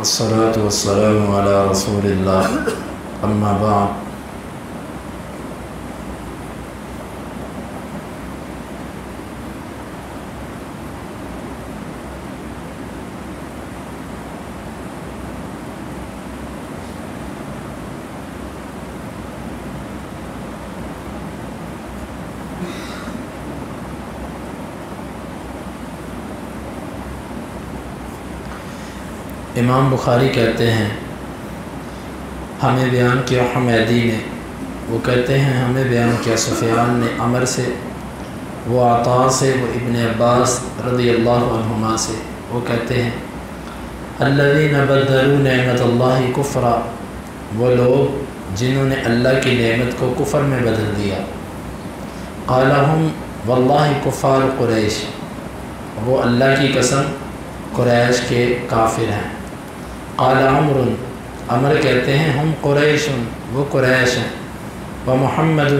الصلاة والسلام على رسول الله أما بعد امام بخاری کہتے ہیں ہمیں بیان کیا حمیدی نے، وہ کہتے ہیں ہمیں بیان کیا سفیان نے عمر سے، وہ عطا سے، وہ ابن عباس رضی اللہ عنہما سے، وہ کہتے ہیں الذین بدلوا نعمت اللہ کفرا، وہ لوگ جنہوں نے اللہ کی نعمت کو کفر میں بدل دیا. قال ہم واللہ کفار قریش، وہ اللہ کی قسم قریش کے کافر ہیں. قال عمر، عمر کہتے ہیں ہم قریش، وہ قریش ہیں. و محمد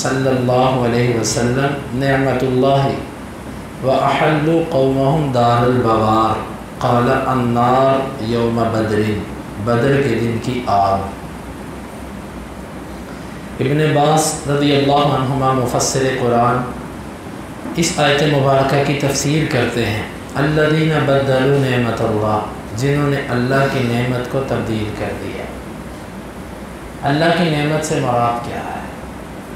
صلی اللہ علیہ وسلم نعمت اللہ و احل قومہم دار البوار. قال النار یوم بدر، بدر کے دن کی آگ. ابن عباس رضی اللہ عنہما مفسر قرآن اس آیت مبارکہ کی تفسیر کرتے ہیں الذین بدلوا نعمت اللہ، جنہوں نے اللہ کی نعمت کو تبدیل کر دیا. اللہ کی نعمت سے مراد کیا ہے؟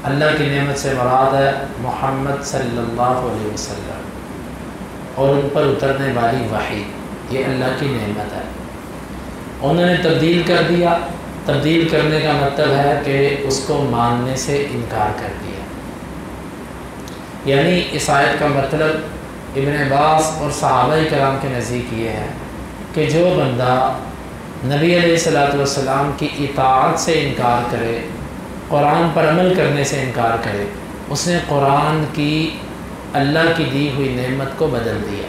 اللہ کی نعمت سے مراد ہے محمد صلی اللہ علیہ وسلم اور ان پر اترنے والی وحی، یہ اللہ کی نعمت ہے. انہوں نے تبدیل کر دیا. تبدیل کرنے کا مطلب ہے کہ اس کو ماننے سے انکار کر دیا. یعنی اس آیت کا مطلب ابن عباس اور صحابہ کرام کے نزدیک یہ ہے کہ جو بندہ نبی علیہ السلام کی اطاعت سے انکار کرے، قرآن پر عمل کرنے سے انکار کرے، اس نے قرآن کی اللہ کی دی ہوئی نعمت کو بدل دیا.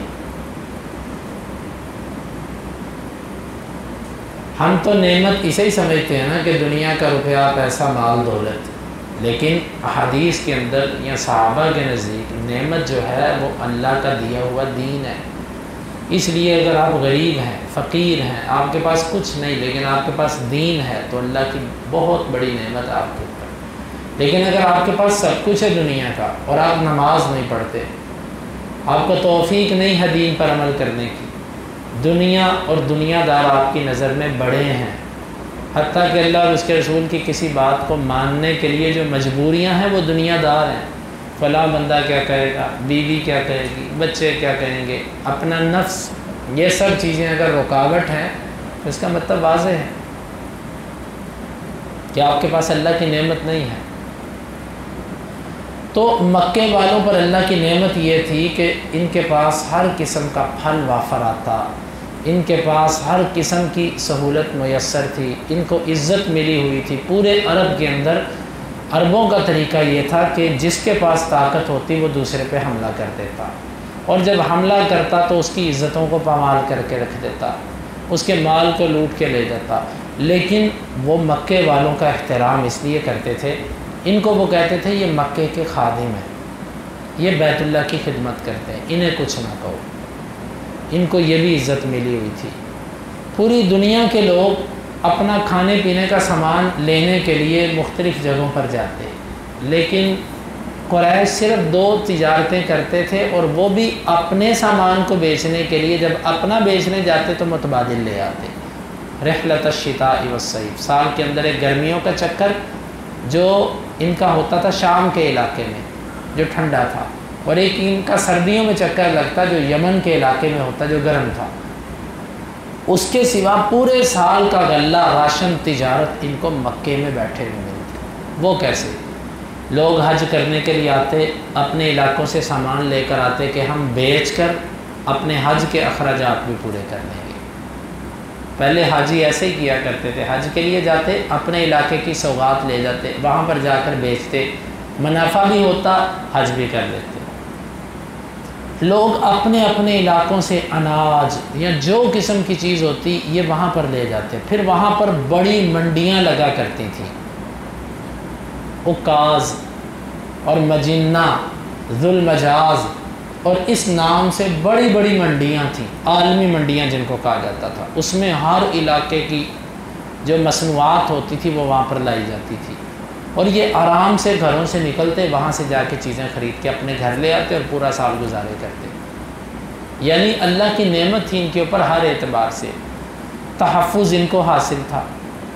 ہم تو نعمت اسے ہی سمجھتے ہیں نا کہ دنیا کا روپیہ، پیسہ، مال، دولت، لیکن احادیث کے اندر یا صحابہ کے نزدیک نعمت جو ہے وہ اللہ کا دیا ہوا دین ہے. اس لیے اگر آپ غریب ہیں، فقیر ہیں، آپ کے پاس کچھ نہیں لیکن آپ کے پاس دین ہے تو اللہ کی بہت بڑی نعمت آپ کے اوپر. لیکن اگر آپ کے پاس سب کچھ ہے دنیا کا اور آپ نماز نہیں پڑھتے، آپ کو توفیق نہیں ہے دین پر عمل کرنے کی، دنیا اور دنیا دار آپ کی نظر میں بڑے ہیں، حتیٰ کہ اللہ اور اس کے رسول کی کسی بات کو ماننے کے لیے جو مجبوریاں ہیں وہ دنیا دار ہیں. فلاں بندہ کیا کہے گا، بیوی کیا کہے گی، بچے کیا کہیں گے، اپنا نفس، یہ سب چیزیں اگر رکاوٹ ہیں تو اس کا مطلب واضح ہے کہ آپ کے پاس اللہ کی نعمت نہیں ہے. تو مکے والوں پر اللہ کی نعمت یہ تھی کہ ان کے پاس ہر قسم کا پھل وافر آتا، ان کے پاس ہر قسم کی سہولت میسر تھی، ان کو عزت ملی ہوئی تھی. پورے عرب کے اندر عربوں کا طریقہ یہ تھا کہ جس کے پاس طاقت ہوتی وہ دوسرے پہ حملہ کر دیتا، اور جب حملہ کرتا تو اس کی عزتوں کو پامال کر کے رکھ دیتا، اس کے مال کو لوٹ کے لے جاتا. لیکن وہ مکے والوں کا احترام اس لیے کرتے تھے، ان کو وہ کہتے تھے یہ مکے کے خادم ہیں، یہ بیت اللہ کی خدمت کرتے ہیں، انہیں کچھ نہ کہو. ان کو یہ بھی عزت ملی ہوئی تھی. پوری دنیا کے لوگ اپنا کھانے پینے کا سامان لینے کے لیے مختلف جگہوں پر جاتے، لیکن قریش صرف دو تجارتیں کرتے تھے، اور وہ بھی اپنے سامان کو بیچنے کے لیے جب اپنا بیچنے جاتے تو متبادل لے آتے. رحلت الشتاء والصیف، سال کے اندر ایک گرمیوں کا چکر جو ان کا ہوتا تھا شام کے علاقے میں جو ٹھنڈا تھا، اور ایک ان کا سردیوں میں چکر لگتا جو یمن کے علاقے میں ہوتا جو گرم تھا. اس کے سوا پورے سال کا غلہ، راشن، تجارت ان کو مکے میں بیٹھے ہوئے ملتی. وہ کیسے؟ لوگ حج کرنے کے لیے آتے، اپنے علاقوں سے سامان لے کر آتے کہ ہم بیچ کر اپنے حج کے اخراجات بھی پورے کر لیں گے. پہلے حاجی ایسے ہی کیا کرتے تھے، حج کے لیے جاتے، اپنے علاقے کی سوغات لے جاتے، وہاں پر جا کر بیچتے، منافع بھی ہوتا، حج بھی کر لیتے. لوگ اپنے اپنے علاقوں سے اناج یا جو قسم کی چیز ہوتی یہ وہاں پر لے جاتے. پھر وہاں پر بڑی منڈیاں لگا کرتی تھیں، اکاز اور مجنہ، دھو المجاز اور اس نام سے بڑی بڑی منڈیاں تھیں، عالمی منڈیاں جن کو کہا جاتا تھا. اس میں ہر علاقے کی جو مصنوعات ہوتی تھی وہ وہاں پر لائی جاتی تھی، اور یہ آرام سے گھروں سے نکلتے وہاں سے جا کے چیزیں خرید کے اپنے گھر لے آتے اور پورا سال گزارے کرتے. یعنی اللہ کی نعمت تھی ان کے اوپر ہر اعتبار سے، تحفظ ان کو حاصل تھا،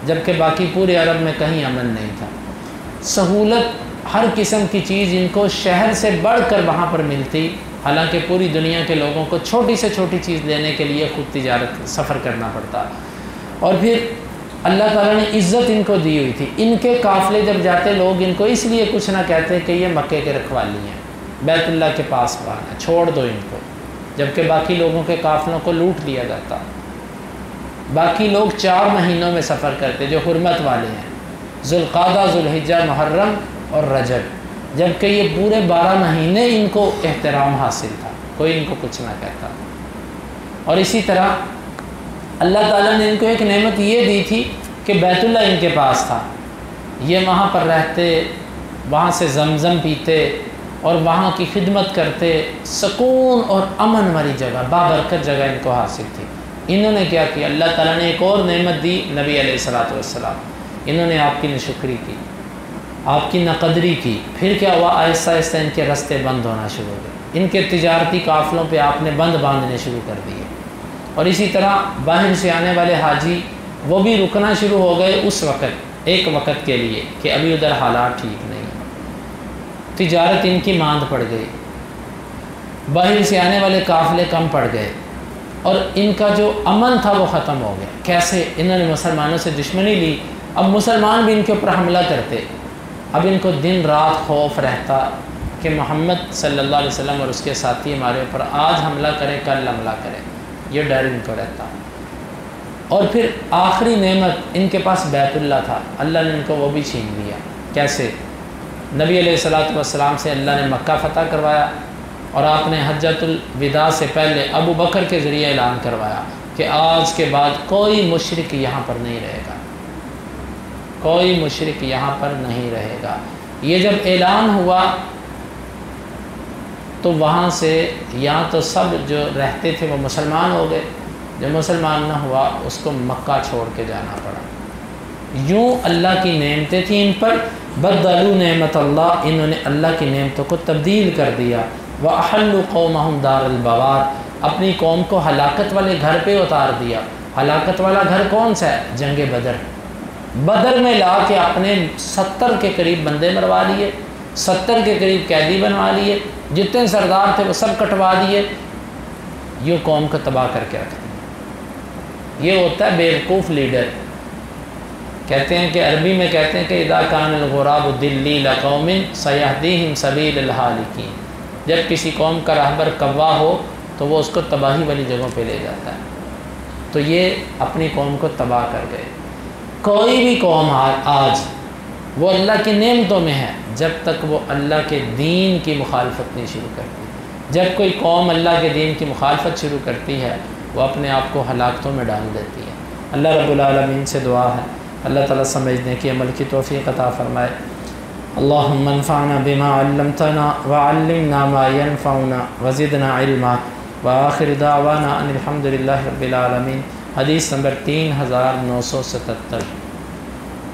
جبکہ باقی پورے عرب میں کہیں امن نہیں تھا. سہولت ہر قسم کی چیز ان کو شہر سے بڑھ کر وہاں پر ملتی، حالانکہ پوری دنیا کے لوگوں کو چھوٹی سے چھوٹی چیز لینے کے لیے خود تجارت سفر کرنا پڑتا. اور پھر اللہ تعالیٰ نے عزت ان کو دی ہوئی تھی. ان کے قافلے جب جاتے لوگ ان کو اس لیے کچھ نہ کہتے کہ یہ مکے کے رکھوالی ہیں، بیت اللہ کے پاس بانا، چھوڑ دو ان کو، جبکہ باقی لوگوں کے قافلوں کو لوٹ لیا جاتا. باقی لوگ 4 مہینوں میں سفر کرتے جو حرمت والے ہیں، ذوالقعدہ، ذوالحجہ، محرم اور رجب، جبکہ یہ پورے 12 مہینے ان کو احترام حاصل تھا، کوئی ان کو کچھ نہ کہتا. اور اسی طرح اللہ تعالیٰ نے ان کو ایک نعمت یہ دی تھی کہ بیت اللہ ان کے پاس تھا، یہ وہاں پر رہتے، وہاں سے زمزم پیتے اور وہاں کی خدمت کرتے. سکون اور امن والی جگہ، بابرکت جگہ ان کو حاصل تھی. انہوں نے کیا کیا؟ اللہ تعالیٰ نے ایک اور نعمت دی، نبی علیہ الصلوۃ والسلام. انہوں نے آپ کی ناشکری کی، آپ کی ناقدری کی. پھر کیا ہوا؟ آہستہ آہستہ ان کے رستے بند ہونا شروع ہو گئے، ان کے تجارتی قافلوں پہ آپ نے بند باندھنے شروع کر دیے. اور اسی طرح باہر سے آنے والے حاجی وہ بھی رکنا شروع ہو گئے اس وقت، ایک وقت کے لیے کہ ابھی ادھر حالات ٹھیک نہیں. تجارت ان کی ماند پڑ گئی، باہر سے آنے والے قافلے کم پڑ گئے، اور ان کا جو امن تھا وہ ختم ہو گیا. کیسے؟ انہوں نے مسلمانوں سے دشمنی لی، اب مسلمان بھی ان کے اوپر حملہ کرتے. اب ان کو دن رات خوف رہتا کہ محمد صلی اللہ علیہ وسلم اور اس کے ساتھی ہمارے اوپر آج حملہ کریں، کل حملہ کریں، یہ ڈر ان کو رہتا. اور پھر آخری نعمت، ان کے پاس بیت اللہ تھا، اللہ نے ان کو وہ بھی چھین لیا. کیسے؟ نبی علیہ الصلوۃ والسلام سے اللہ نے مکہ فتح کروایا، اور آپ نے حجت الوداع سے پہلے ابو بکر کے ذریعے اعلان کروایا کہ آج کے بعد کوئی مشرک یہاں پر نہیں رہے گا، کوئی مشرک یہاں پر نہیں رہے گا. یہ جب اعلان ہوا تو وہاں سے یہاں تو سب جو رہتے تھے وہ مسلمان ہو گئے، جو مسلمان نہ ہوا اس کو مکہ چھوڑ کے جانا پڑا. یوں اللہ کی نعمتیں تھیں ان پر، بدلو نعمت اللہ، انہوں نے اللہ کی نعمتوں کو تبدیل کر دیا. وَأَحَلُّ قَوْمَهُمْ دَارَ الْبَوَارِ، اپنی قوم کو ہلاکت والے گھر پہ اتار دیا. ہلاکت والا گھر کون سا ہے؟ جنگ بدر. بدر میں لا کے اپنے 70 کے قریب بندے مروا لیے، 70 کے قریب قیدی بنوا لیے، جتنے سردار تھے وہ سب کٹوا دیے. یہ قوم کو تباہ کر کے رکھتے ہیں. یہ ہوتا ہے بیوقوف لیڈر. کہتے ہیں کہ عربی میں کہتے ہیں کہ اذا کان الغراب دلیل قوم سیہدیہم سبیل الہالکین، جب کسی قوم کا راہبر کوا ہو تو وہ اس کو تباہی والی جگہوں پہ لے جاتا ہے. تو یہ اپنی قوم کو تباہ کر گئے. کوئی بھی قوم آج وہ اللہ کی نعمتوں میں ہے جب تک وہ اللہ کے دین کی مخالفت نہیں شروع کرتی. جب کوئی قوم اللہ کے دین کی مخالفت شروع کرتی ہے وہ اپنے آپ کو ہلاکتوں میں ڈال دیتی ہے. اللہ رب العالمین سے دعا ہے اللہ تعالیٰ سمجھنے کی عمل کی توفیق عطا فرمائے. اللہم انفعنا بما علمتنا وعلمنا ما ينفعنا وزدنا علما. وآخر دعوانا ان الحمد للہ رب العالمین. حدیث نمبر 3977.